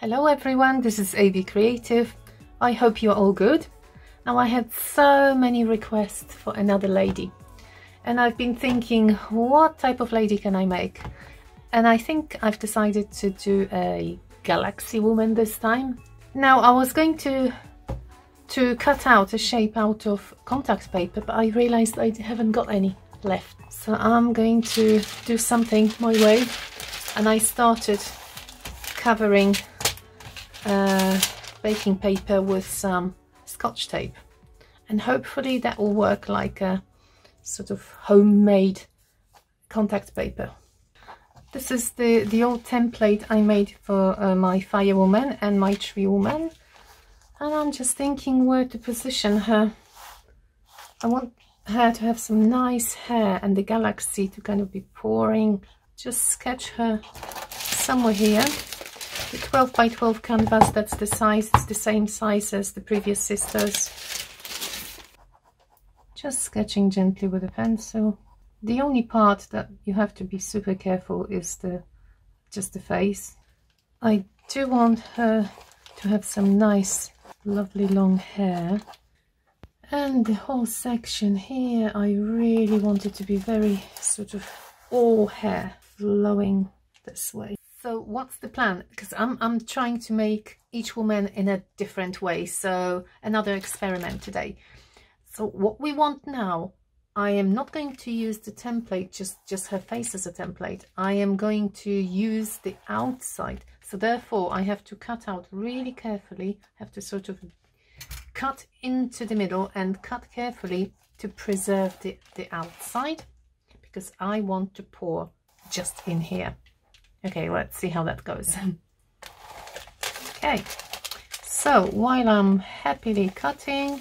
Hello everyone, this is AB Creative. I hope you're all good. Now I had so many requests for another lady and I've been thinking what type of lady can I make, and I think I've decided to do a galaxy woman this time. Now I was going to cut out a shape out of contact paper, but I realized I haven't got any left, so I'm going to do something my way. And I started covering baking paper with some Scotch tape, and hopefully that will work like a sort of homemade contact paper. This is the old template I made for my firewoman and my tree woman, and I'm just thinking where to position her. I want her to have some nice hair and the galaxy to kind of be pouring. Just sketch her somewhere here. The 12 by 12 canvas, that's the size, it's the same size as the previous sisters. Just sketching gently with a pencil. The only part that you have to be super careful is just the face. I do want her to have some nice, lovely long hair. And the whole section here, I really want it to be very sort of all hair flowing this way. So what's the plan? Because I'm trying to make each woman in a different way, so another experiment today. So what we want now, I am not going to use the template, just her face as a template. I am going to use the outside, so therefore I have to cut out really carefully, have to sort of cut into the middle and cut carefully to preserve the outside, because I want to pour just in here. Okay, let's see how that goes. Okay, so while I'm happily cutting,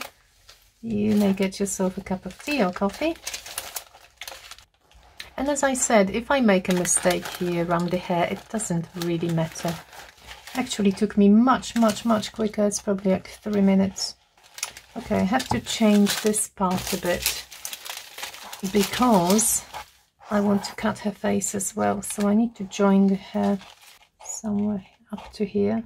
you may get yourself a cup of tea or coffee. And as I said, if I make a mistake here around the hair, it doesn't really matter. Actually took me much quicker. It's probably like 3 minutes. Okay, I have to change this part a bit because I want to cut her face as well, so I need to join the hair somewhere up to here.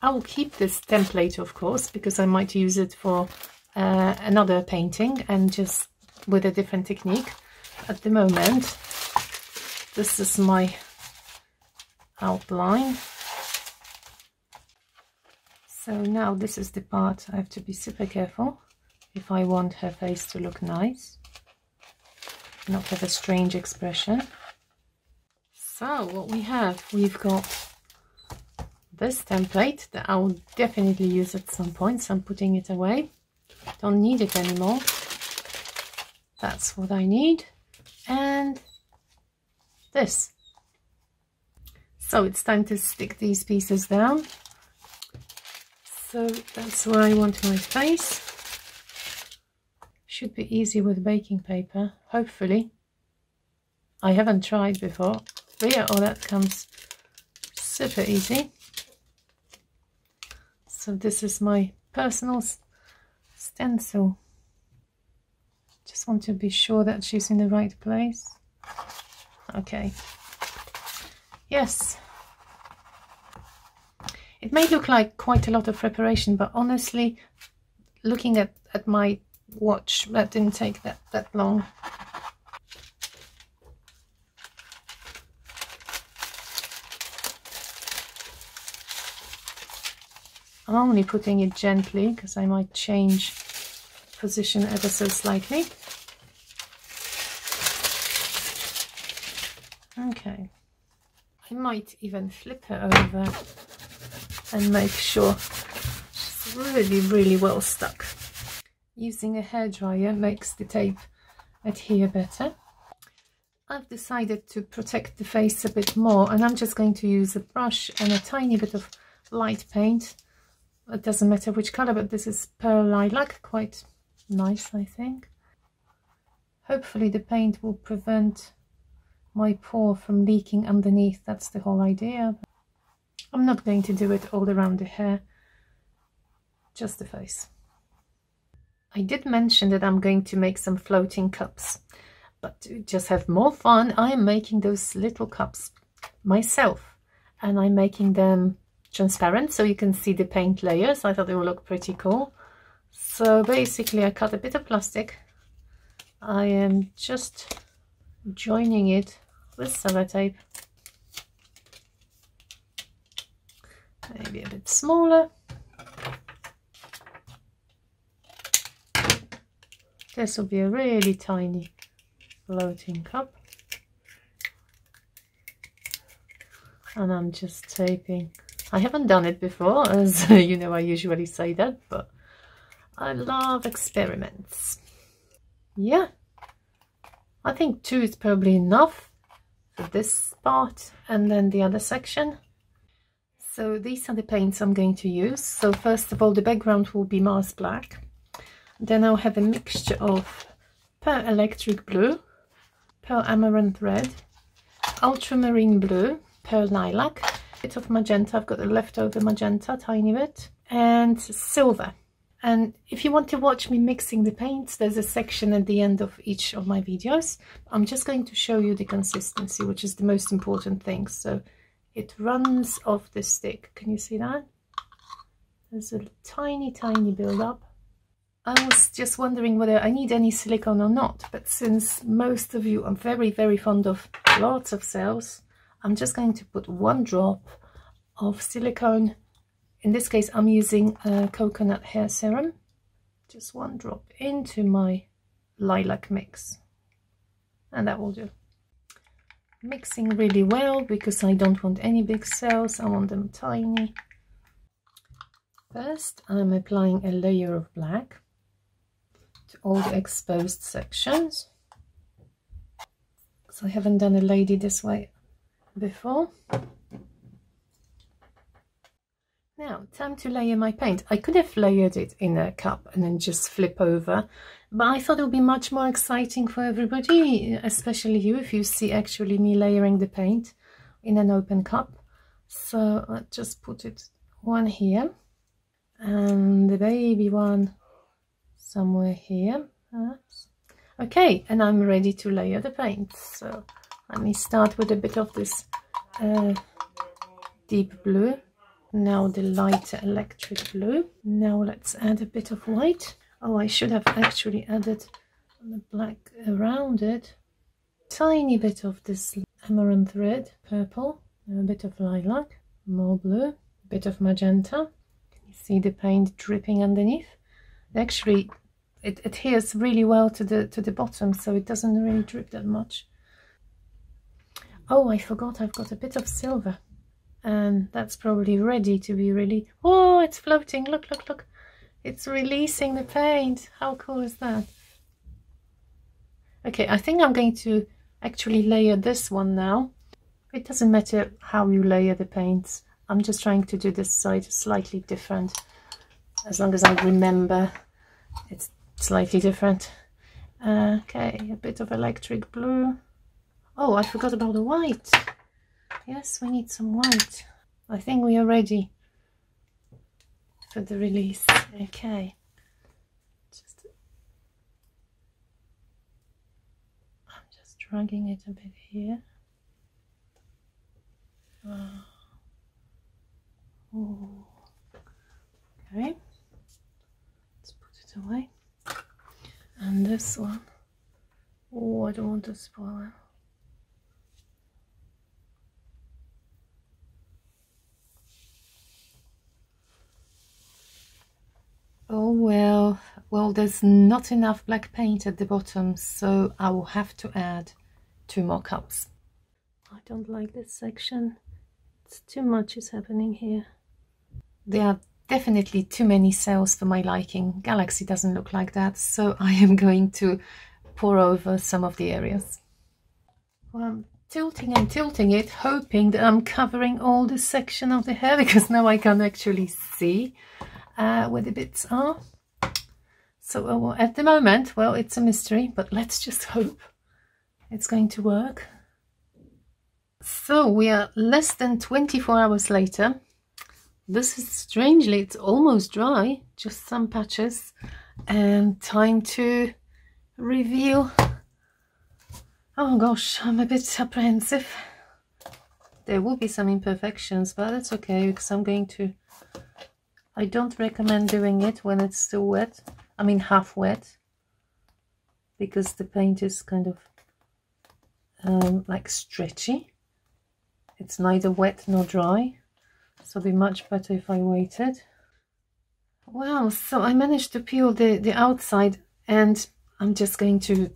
I will keep this template, of course, because I might use it for another painting and just with a different technique. At the moment, this is my outline. So now this is the part I have to be super careful if I want her face to look nice, not have a strange expression. So what we have, we've got this template that I will definitely use at some point, so I'm putting it away. Don't need it anymore. That's what I need. And this. So it's time to stick these pieces down. So that's where I want my face. Should be easy with baking paper, hopefully. I haven't tried before, but yeah, all that comes super easy. So this is my personal stencil. Just want to be sure that she's in the right place. Okay. Yes. It may look like quite a lot of preparation, but honestly, looking at my watch, that didn't take that long. I'm only putting it gently because I might change position ever so slightly. Okay. I might even flip her over and make sure she's really well stuck. Using a hairdryer makes the tape adhere better. I've decided to protect the face a bit more, and I'm just going to use a brush and a tiny bit of light paint. It doesn't matter which colour, but this is Pearl Lilac, quite nice I think. Hopefully the paint will prevent my paw from leaking underneath, that's the whole idea. I'm not going to do it all around the hair, just the face. I did mention that I'm going to make some floating cups. But to just have more fun, I am making those little cups myself, and I'm making them transparent so you can see the paint layers. I thought they would look pretty cool. So basically I cut a bit of plastic. I am just joining it with sellotape. Maybe a bit smaller. This will be a really tiny floating cup. And I'm just taping. I haven't done it before, as you know, I usually say that, but I love experiments. Yeah, I think two is probably enough for this part and then the other section. So these are the paints I'm going to use. So first of all, the background will be Mars Black. Then I'll have a mixture of Pearl Electric Blue, Pearl Amaranth Red, Ultramarine Blue, Pearl Lilac, a bit of magenta, I've got the leftover magenta, tiny bit, and silver. And if you want to watch me mixing the paints, there's a section at the end of each of my videos. I'm just going to show you the consistency, which is the most important thing. So it runs off the stick. Can you see that? There's a tiny, tiny build-up. I was just wondering whether I need any silicone or not, but since most of you are very, very fond of lots of cells, I'm just going to put one drop of silicone. In this case, I'm using a coconut hair serum. Just one drop into my lilac mix, and that will do. Mixing really well, because I don't want any big cells, I want them tiny. First, I'm applying a layer of black to all the exposed sections, because I haven't done a lady this way before. Now, time to layer my paint. I could have layered it in a cup and then just flip over, but I thought it would be much more exciting for everybody, especially you, if you see actually me layering the paint in an open cup. So I'll just put it one here and the baby one somewhere here, perhaps. Okay, and I'm ready to layer the paint. So let me start with a bit of this deep blue, now the lighter electric blue. Now let's add a bit of white. Oh, I should have actually added the black around it. Tiny bit of this amaranth red, purple, a bit of lilac, more blue, a bit of magenta. Can you see the paint dripping underneath? Actually, it adheres really well to the bottom, so it doesn't really drip that much. Oh, I forgot I've got a bit of silver. And that's probably ready to be really... Oh, it's floating. Look, look, look. It's releasing the paint. How cool is that? Okay, I think I'm going to actually layer this one now. It doesn't matter how you layer the paints. I'm just trying to do this side slightly different. As long as I remember it's slightly different. Okay, a bit of electric blue. Oh, I forgot about the white. Yes, we need some white. I think we are ready for the release. Okay. I'm just dragging it a bit here. Oh. Okay. Let's put it away. And this one. Oh, I don't want to spoil it. Oh well, well, there's not enough black paint at the bottom, so I will have to add two more cups. I don't like this section. It's too much is happening here. There are definitely too many cells for my liking. Galaxy doesn't look like that, so I am going to pour over some of the areas. Well, I'm tilting and tilting it, hoping that I'm covering all this section of the hair, because now I can actually see where the bits are. So at the moment, well, it's a mystery, but let's just hope it's going to work. So we are less than 24 hours later. This is strangely, it's almost dry, just some patches, and time to reveal Oh gosh, I'm a bit apprehensive. There will be some imperfections, but that's okay, because I'm going to... I don't recommend doing it when it's still wet, I mean half wet, because the paint is kind of like stretchy. It's neither wet nor dry, so it'd be much better if I waited. Wow, so I managed to peel the outside, and I'm just going to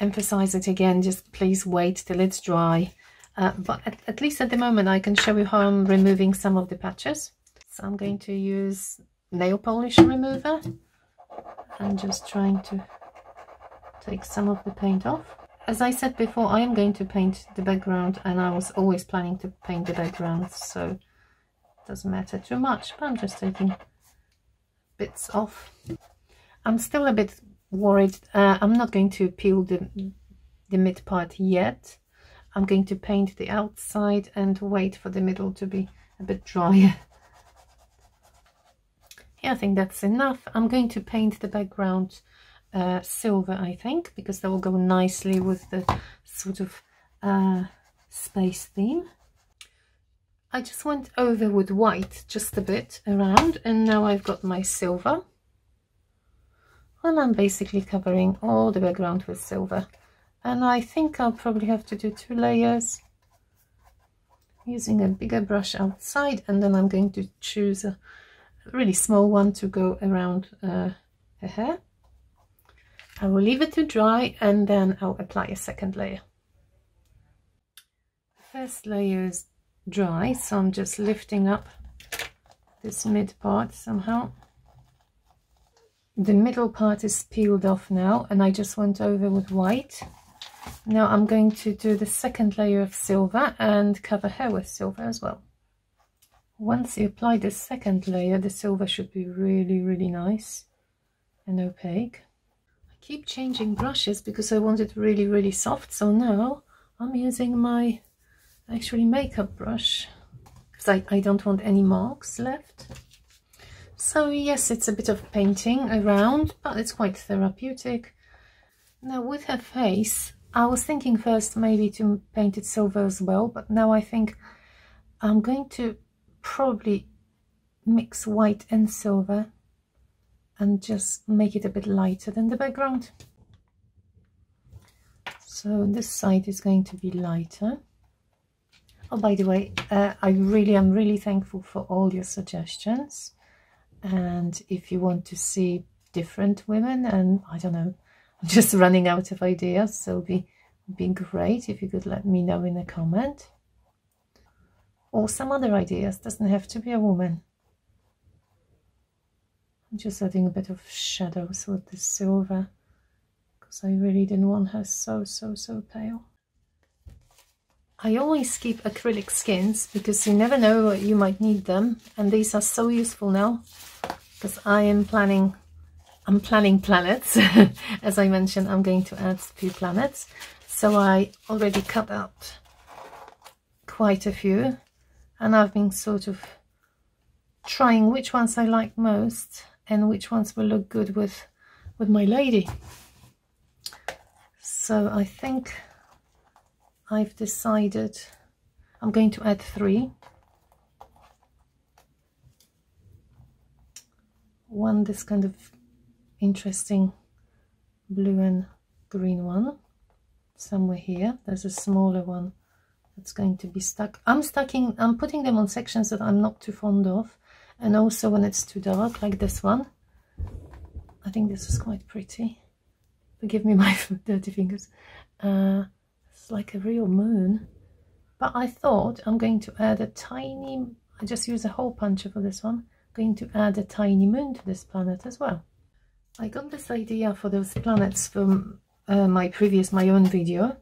emphasize it again, just please wait till it's dry. But at least at the moment I can show you how I'm removing some of the patches. So I'm going to use nail polish remover. I'm just trying to take some of the paint off. As I said before, I am going to paint the background, and I was always planning to paint the background, so it doesn't matter too much, but I'm just taking bits off. I'm still a bit worried. I'm not going to peel the mid part yet. I'm going to paint the outside and wait for the middle to be a bit drier. Yeah, I think that's enough. I'm going to paint the background silver, I think, because that will go nicely with the sort of space theme. I just went over with white just a bit around, and now I've got my silver. And I'm basically covering all the background with silver. And I think I'll probably have to do two layers using a bigger brush outside, and then I'm going to choose a really small one to go around her hair. I will leave it to dry, and then I'll apply a second layer. The first layer is dry, so I'm just lifting up this mid part somehow. The middle part is peeled off now, and I just went over with white. Now I'm going to do the second layer of silver and cover her with silver as well. Once you apply the second layer, the silver should be really, really nice and opaque. I keep changing brushes because I want it really, really soft. So now I'm using my actually makeup brush, because I don't want any marks left. So yes, it's a bit of painting around, but it's quite therapeutic. Now with her face, I was thinking first maybe to paint it silver as well, but now I think I'm going to probably mix white and silver and just make it a bit lighter than the background. So this side is going to be lighter. Oh, by the way, I'm really thankful for all your suggestions, and if you want to see different women, and I don't know, I'm just running out of ideas, so it'd be great if you could let me know in a comment. Or some other ideas, doesn't have to be a woman. I'm just adding a bit of shadows with the silver, because I really didn't want her so pale. I always keep acrylic skins, because you never know, you might need them, and these are so useful now, because I'm planning planets. As I mentioned, I'm going to add a few planets, so I already cut out quite a few. And I've been sort of trying which ones I like most and which ones will look good with my lady. So I think I've decided I'm going to add 3. One, this kind of interesting blue and green one, somewhere here. There's a smaller one. It's going to be stuck. I'm putting them on sections that I'm not too fond of, and also when it's too dark, like this one. I think this is quite pretty. Forgive me my dirty fingers. It's like a real moon. But I thought I'm going to add a tiny... I just use a hole puncher for this one. I'm going to add a tiny moon to this planet as well. I got this idea for those planets from my own video.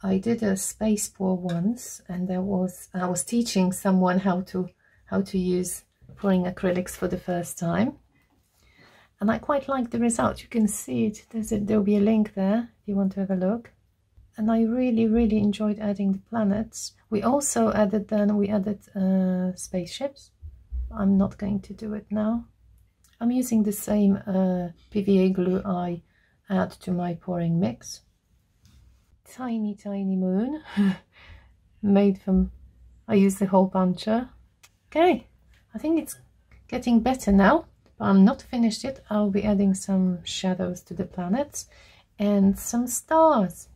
I did a space pour once, and I was teaching someone how to use pouring acrylics for the first time, and I quite liked the result. You can see it. There'll be a link there if you want to have a look. And I really enjoyed adding the planets. We also added spaceships. I'm not going to do it now. I'm using the same PVA glue I add to my pouring mix. tiny, tiny moon made from, I used the hole puncher. Okay, I think it's getting better now, but I'm not finished yet. I'll be adding some shadows to the planets and some stars.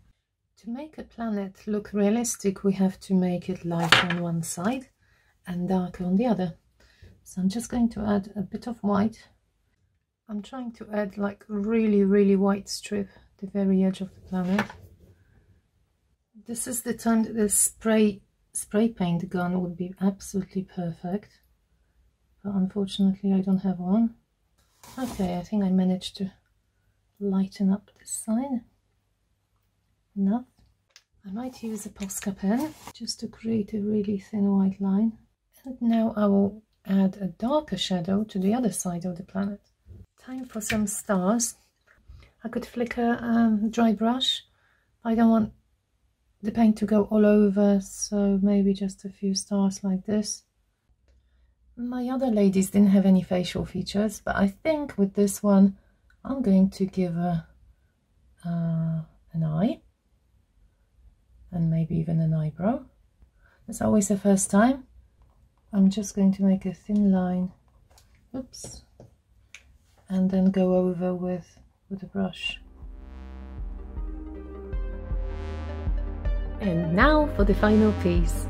To make a planet look realistic, we have to make it light on one side and dark on the other. So I'm just going to add a bit of white. I'm trying to add like really, really white strip at the very edge of the planet. This is the time that the spray paint gun would be absolutely perfect, but unfortunately I don't have one. Okay, I think I managed to lighten up this side enough. I might use a Posca pen just to create a really thin white line. And now I will add a darker shadow to the other side of the planet. Time for some stars. I could flick a dry brush. I don't want the paint to go all over, so maybe just a few stars like this. My other ladies didn't have any facial features, but I think with this one I'm going to give her an eye and maybe even an eyebrow. It's always the first time. I'm just going to make a thin line, oops, and then go over with a brush. And now for the final piece.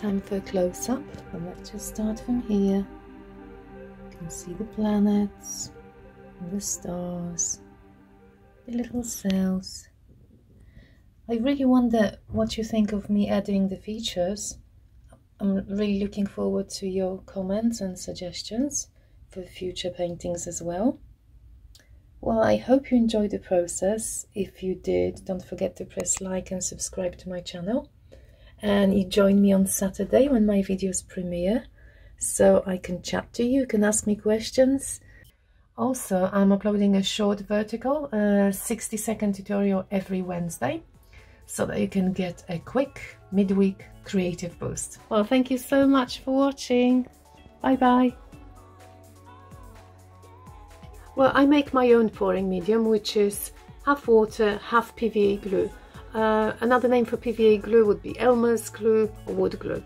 Time for a close-up, but let's just start from here. You can see the planets, the stars, the little cells. I really wonder what you think of me adding the features. I'm really looking forward to your comments and suggestions for future paintings as well. Well, I hope you enjoyed the process. If you did, don't forget to press like and subscribe to my channel. And you join me on Saturday when my videos premiere, so I can chat to you, you can ask me questions. Also, I'm uploading a short vertical 60-second tutorial every Wednesday, so that you can get a quick midweek creative boost. Well, thank you so much for watching. Bye-bye. Well, I make my own pouring medium, which is half water, half PVA glue. Another name for PVA glue would be Elmer's glue or wood glue.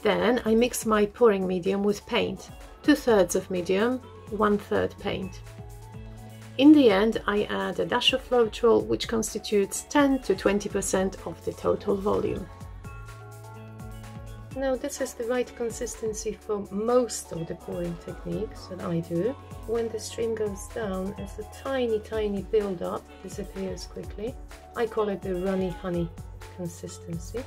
Then I mix my pouring medium with paint, 2/3 of medium, 1/3 paint. In the end, I add a dash of Floetrol, which constitutes 10 to 20% of the total volume. Now this is the right consistency for most of the pouring techniques that I do. When the stream goes down, it's a tiny, tiny build-up, disappears quickly. I call it the runny honey consistency.